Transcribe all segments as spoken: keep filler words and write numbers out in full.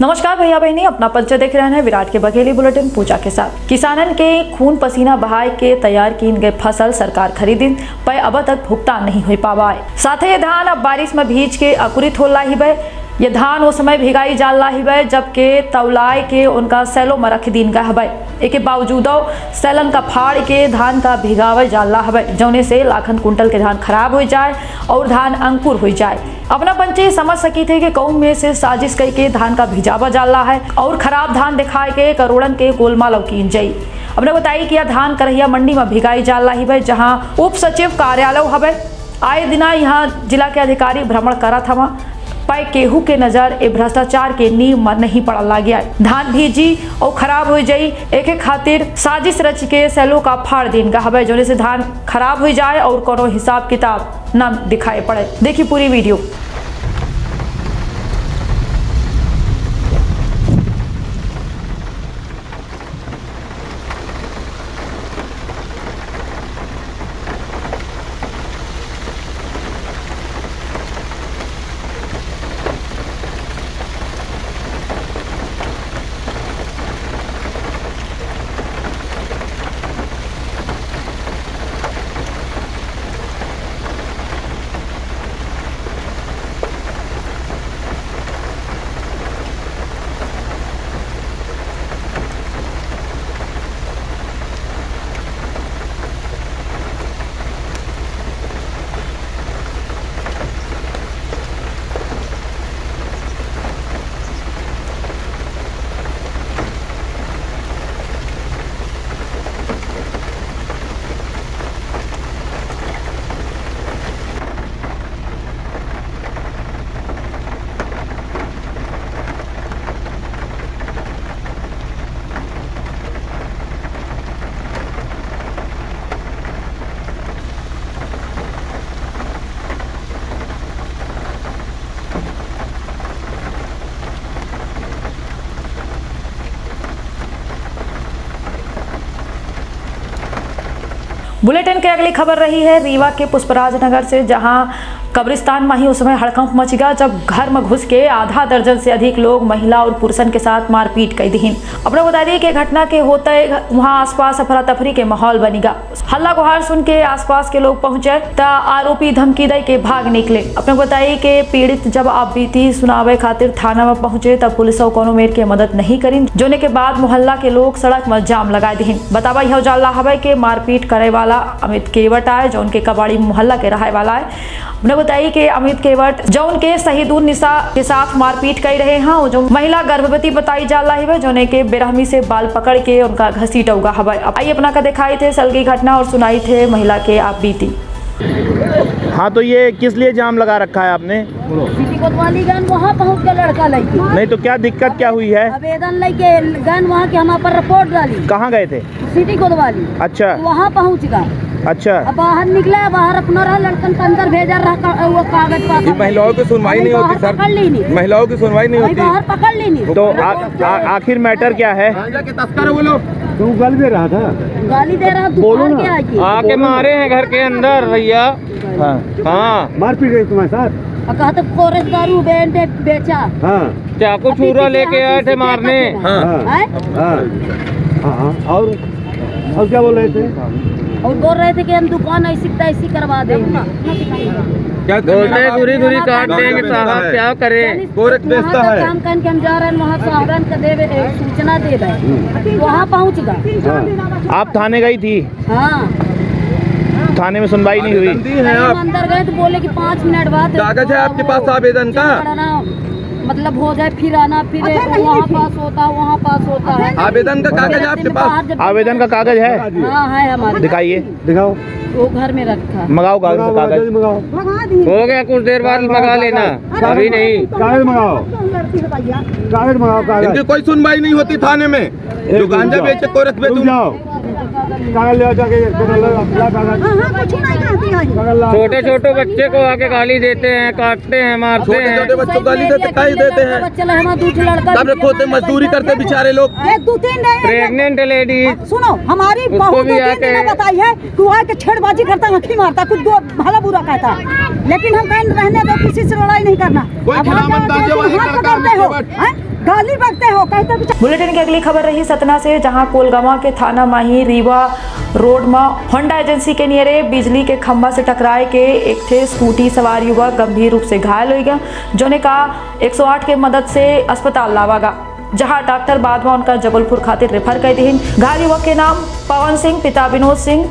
नमस्कार भैया बहनी, अपना परिचय देख रहे हैं विराट के बघेली बुलेटिन पूजा के साथ। किसानन के खून पसीना बहाए के तैयार की गए फसल सरकार खरीदी पर अब तक भुगतान नहीं हो पावाए। साथ ही धान अब बारिश में भीज के अकुरित हो लाही बे। ये धान उस समय भिगाई जाल लाही बे जबकि तौलाए के उनका सैलो में रख दीन गए हबे। एक बावजूदो सैलन का फाड़ के धान का भिगावे जाल ला हबे, जौने से लाखन कुंटल के धान खराब हो जाए और धान अंकुर हो जाए। अपना पंचे समझ सकी थे कि कौन में से साजिश करके धान का भिजावा जाला है और खराब धान दिखाए के करोड़न के गोलमाल उकीन जाई। अपने बताई कि यह धान करहिया मंडी में भिगाई जाला ही है, जहां उप सचिव कार्यालय हवे। आए दिना यहाँ जिला के अधिकारी भ्रमण करा था, पाए केहू के नजर ए भ्रष्टाचार के नींव में नहीं पड़ा लग गया। धान भीजी और खराब हो जाई, एक खातिर साजिश रच के सैलो का फाड़ दिन का हवे, जोने से धान खराब हो जाए और कोनो हिसाब किताब न दिखाए पड़े। देखिए पूरी वीडियो। बुलेटिन की अगली खबर रही है रीवा के पुष्पराज नगर से, जहां कब्रिस्तान में ही उस समय हड़कंप मच गया जब घर में घुस के आधा दर्जन से अधिक लोग महिला और पुरुषन के साथ मारपीट कर दीन। अपना बता दिए कि घटना के होते वहां आसपास अफरा तफरी के माहौल बनेगा। हल्ला गुहार सुन के आसपास के लोग पहुंचे तो आरोपी धमकी दे के भाग निकले। अपने बताई कि पीड़ित जब आप बीती सुनावे खातिर थाना में पहुंचे तब पुलिस और कोनो मेर के मदद नहीं करी, जोने के बाद मोहल्ला के लोग सड़क में जाम लगा दीन। बतावा यह जाला हवे के मारपीट करे वाला अमित केवट आए, जो उनके कबाड़ी मोहल्ला के रहे वाला है। बताई कि अमित केवट जो उनके शहीदुन निशा के साथ मारपीट कर रहे हैं, जो महिला गर्भवती बताई जा रही है, जोने के बेरहमी से बाल पकड़ के उनका घसीटा हुआ हवाई। आई अपना का दिखाई थे सलगी घटना और सुनाई थे महिला के आप बीती। हाँ, तो ये किस लिए जाम लगा रखा है आपने? वहाँ पहुँच के लड़का लेके नहीं तो क्या दिक्कत क्या हुई है? आवेदन लेके गन वहाँ के हमारे रिपोर्ट डाली। कहाँ गए थे? सिटी कोतवाली। अच्छा, वहाँ पहुँच गए। अच्छा, बाहर निकला है, बाहर अपना रहा, लड़कन का अंदर भेजा रहा वो कागज पाकर। महिलाओं की सुनवाई नहीं होती सर, महिलाओं की सुनवाई नहीं होती, बाहर पकड़ लेनी। तो आखिर मैटर क्या है? तू गाली दे रहा था, गाली दे रहा था, आके मारे हैं घर के अंदर भैया। हाँ, मारपीट हुई तुम्हारे साथ? कहा तो कोरेस दारू बेचा, चाकू छुरा लेके आए थे मारने। और और क्या बोल रहे थे? और बोल रहे थे कि हम दुकान ऐसी तैसी करवा देंगे, क्या दूरी दूरी काट देंगे साहब, क्या करें? बेचता है काम करके के हम जा रहे हैं वहाँ सावरण का देवे सूचना दे रहे, वहाँ पहुँच गए। आप थाने गई थी? हाँ, थाने में सुनवाई नहीं हुई। हम अंदर गए तो बोले कि पाँच मिनट बाद कागज है आपके पास आवेदन का, मतलब हो जाए फिर आना, फिर वहाँ पास होता वहाँ पास होता है। आवेदन का कागज आपके पास? आवेदन का कागज है? हाँ है हमारे। दिखाइए, दिखाओ। वो घर में रखा, मंगाओ कागज, कागज हो गया कुछ देर बाद मंगा लेना, अभी नहीं। कागज मंगाओ, कागज मंगाओ। इनकी कोई सुनवाई नहीं होती थाने में, जो गांजा बेचे कोरस पे तुम जाओ। छोटे छोटे बच्चे को आके गाली देते हैं, काटते हैं, मारते हैं। छोटे बच्चों को गाली देते हैं, मजदूरी करते बेचारे लोग। प्रेग्नेंट लेडीज सुनो, हमारी बहू भी बताई है कि वो आके छेड़बाजी करता, आँखी मारता, कुछ दो भला बुरा कहता, लेकिन हम कहीं रहने दो, किसी से लड़ाई नहीं करना, गाली बकते हो कहते। बुलेटिन की अगली खबर रही सतना से, जहां कोलगामा के थाना माही रीवा रोड में होंडा एजेंसी के नियरे बिजली के खंभा से टकराए के एक थे स्कूटी सवार युवक गंभीर रूप से घायल हो गया, जोने का एक सौ आठ के मदद से अस्पताल लावागा, जहां डॉक्टर बाद में उनका जबलपुर खातिर रेफर कर दी। घायल युवक के नाम पवन सिंह, पिता विनोद सिंह,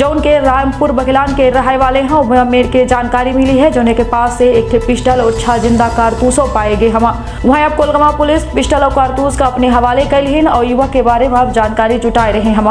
जो उनके रामपुर बघेलान के रहने वाले हैं। मेर के जानकारी मिली है जो के पास से एक पिस्टल और छह जिंदा कारतूसों पाए गए। हम वहीं अब कोलगामा पुलिस पिस्टल और कारतूस का अपने हवाले कर लिए और युवक के बारे में अब जानकारी जुटाए रहे। हम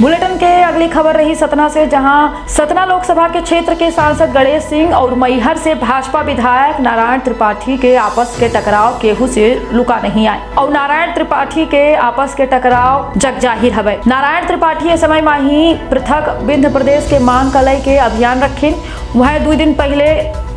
बुलेटिन के अगली खबर रही सतना से, जहां सतना लोकसभा के क्षेत्र के सांसद गणेश सिंह और मैहर से भाजपा विधायक नारायण त्रिपाठी के आपस के टकराव केहू से लुका नहीं आए और नारायण त्रिपाठी के आपस के टकराव जग जाहिर हवे। नारायण त्रिपाठी इस समय माही पृथक विंध्य प्रदेश के मांग कलई के अभियान रखिन। वह दो दिन पहले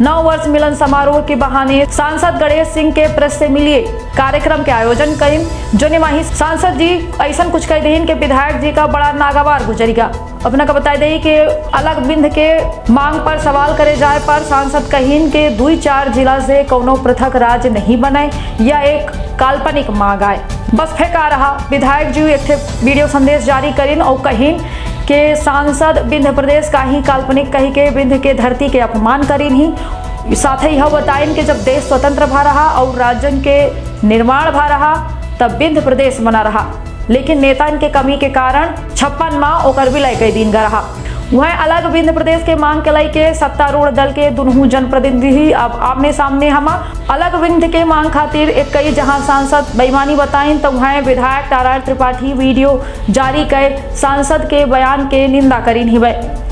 नौ वर्ष मिलन समारोह के बहाने सांसद गणेश सिंह के प्रेस से मिलिए कार्यक्रम के आयोजन करी, जो माही सांसद जी ऐसा कुछ कह दे विधायक जी का बड़ा नागवार गुजरेगा। अपना का बता दें कि अलग बिंद के मांग पर सवाल करे जाए पर सांसद कहीन के दुई चार जिला से कोनो पृथक राज्य नहीं बनाए, यह एक काल्पनिक मांग आए बस फेंका रहा। विधायक जी एक वीडियो संदेश जारी करीन और कहीन के सांसद विंध्य प्रदेश का ही काल्पनिक कही के विंध्य के धरती के अपमान करीन ही, साथ ही यह बताइन कि जब देश स्वतंत्र भा रहा और राज्य के निर्माण भा रहा तब विंध्य प्रदेश बना रहा, लेकिन नेतान के कमी के कारण छप्पन माह ओकर विलय कई दिन का रहा। वह अलग विंध्य प्रदेश के मांग के लय के सत्तारूढ़ दल के दुनू जनप्रतिनिधि अब आमने सामने हम अलग विंध्य के मांग खातिर एक कई जहां सांसद बेईमानी बताइन तो वह विधायक नारायण त्रिपाठी वीडियो जारी कर सांसद के बयान के निंदा करीन ही।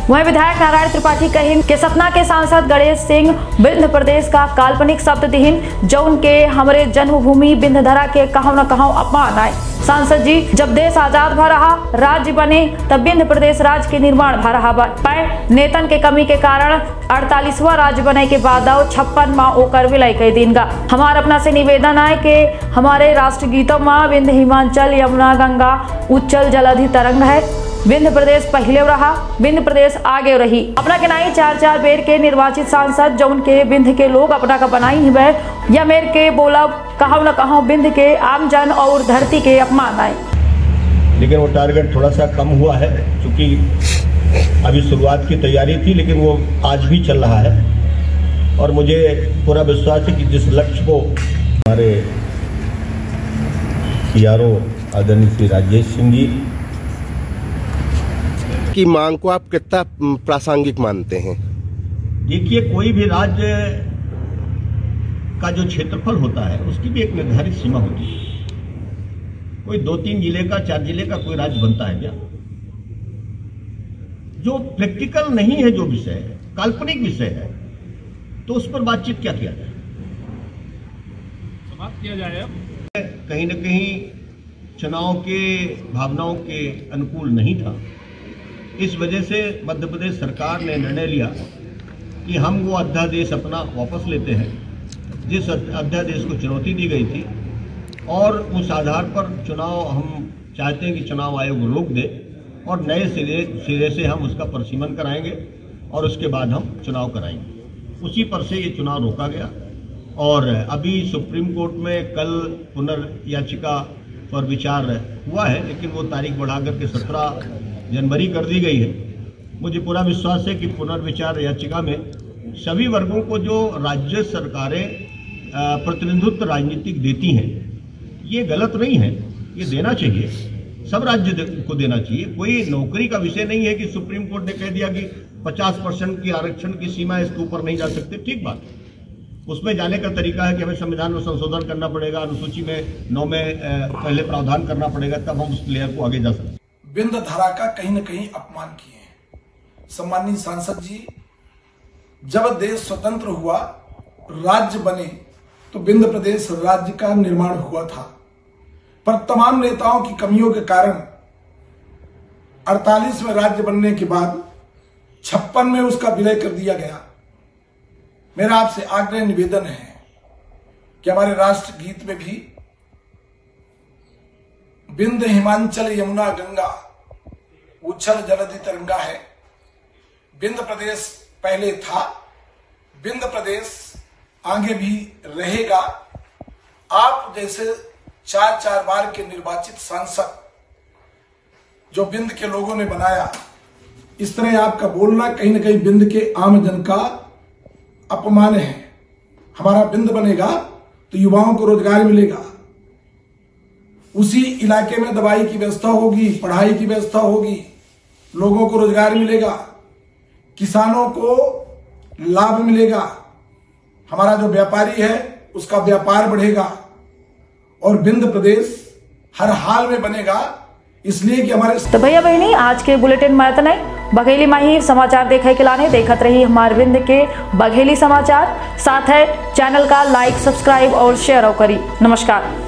वह विधायक नारायण त्रिपाठी कहिन के सतना के सांसद गणेश सिंह विंध्य प्रदेश का काल्पनिक शब्द दिहिन, जो उनके हमारे जन्मभूमि विंध्य धरा के कहूँ न कहूँ अपमान आए। सांसद जी जब देश आजाद भा रहा, राज्य बने तब विंध्य प्रदेश राज्य के निर्माण भा रहा पाए, नेतन के कमी के कारण अड़तालीसवा राज्य बने के बाद छप्पन माह ओकर विलय कई दिन का। हमारा अपना से निवेदन है कि हमारे राष्ट्र गीतों माँ विंध्य हिमांचल यमुना गंगा उच्चल जलधि तरंग है, विंध्य प्रदेश पहले रहा, विंध्य प्रदेश आगे रही। अपना के नाई चार चार बेर के निर्वाचित सांसद जो उनके विंध्य के लोग अपना का बनाई ही वह या मेर के बोला कहूँ न कहूँ विंध्य के आम जन और धरती के अपमान आए, लेकिन वो टारगेट थोड़ा सा कम हुआ है क्योंकि अभी शुरुआत की तैयारी थी, लेकिन वो आज भी चल रहा है और मुझे पूरा विश्वास है कि जिस लक्ष्य को हमारे यारो आदरणीय श्री राजेश सिंह जी की मांग को आप कितना प्रासंगिक मानते हैं? देखिए, कोई भी राज्य का जो क्षेत्रफल होता है उसकी भी एक निर्धारित सीमा होती है। कोई दो तीन जिले का, चार जिले का कोई राज्य बनता है क्या? जो प्रैक्टिकल नहीं है, जो विषय है, काल्पनिक विषय है, तो उस पर बातचीत क्या किया जाए, समाप्त किया जाए। कहीं न कहीं चुनाव के भावनाओं के अनुकूल नहीं था, इस वजह से मध्य प्रदेश सरकार ने निर्णय लिया कि हम वो अध्यादेश अपना वापस लेते हैं जिस अध्यादेश को चुनौती दी गई थी, और उस आधार पर चुनाव हम चाहते हैं कि चुनाव आयोग रोक दे और नए सिरे सिरे से हम उसका परिसीमन कराएंगे और उसके बाद हम चुनाव कराएंगे। उसी पर से ये चुनाव रोका गया और अभी सुप्रीम कोर्ट में कल पुनर्याचिका पर विचार हुआ है, लेकिन वो तारीख बढ़ाकर के सत्रह जनवरी कर दी गई है। मुझे पूरा विश्वास है कि पुनर्विचार याचिका में सभी वर्गों को जो राज्य सरकारें प्रतिनिधित्व राजनीतिक देती हैं, ये गलत नहीं है, ये देना चाहिए, सब राज्य को देना चाहिए। कोई नौकरी का विषय नहीं है कि सुप्रीम कोर्ट ने कह दिया कि पचास परसेंट की आरक्षण की सीमा इसके ऊपर नहीं जा सकते, ठीक बात है। उसमें जाने का तरीका है कि हमें संविधान में संशोधन करना पड़ेगा, अनुसूची में नौ में पहले प्रावधान करना पड़ेगा, तब हम उस लेयर को आगे जा सकते। विंध्य धारा का कहीं न कहीं अपमान किए हैं, सम्माननीय सांसद जी, जब देश स्वतंत्र हुआ, राज्य बने, तो विंध्य प्रदेश राज्य का निर्माण हुआ था, पर तमाम नेताओं की कमियों के कारण अड़तालीसवें राज्य बनने के बाद छप्पन में उसका विलय कर दिया गया। मेरा आपसे आग्रह निवेदन है कि हमारे राष्ट्रगीत में भी विंध्य हिमांचल यमुना गंगा उछल जलधि तिरंगा है। विंध्य प्रदेश पहले था, विंध्य प्रदेश आगे भी रहेगा। आप जैसे चार चार बार के निर्वाचित सांसद जो विंध्य के लोगों ने बनाया, इस तरह आपका बोलना कहीं ना कहीं विंध्य के आम जन का अपमान है। हमारा विंध्य बनेगा तो युवाओं को रोजगार मिलेगा, उसी इलाके में दवाई की व्यवस्था होगी, पढ़ाई की व्यवस्था होगी, लोगों को रोजगार मिलेगा, किसानों को लाभ मिलेगा, हमारा जो व्यापारी है उसका व्यापार बढ़ेगा। और विंध्य प्रदेश हर हाल में बनेगा, इसलिए कि हमारे। तो भैया बहनी, आज के बुलेटिन में इतना ही। बघेली में ही समाचार देखे के लाने देखत रही हमारे विंध्य के बघेली समाचार। साथ है चैनल का लाइक, सब्सक्राइब और शेयर करी। नमस्कार।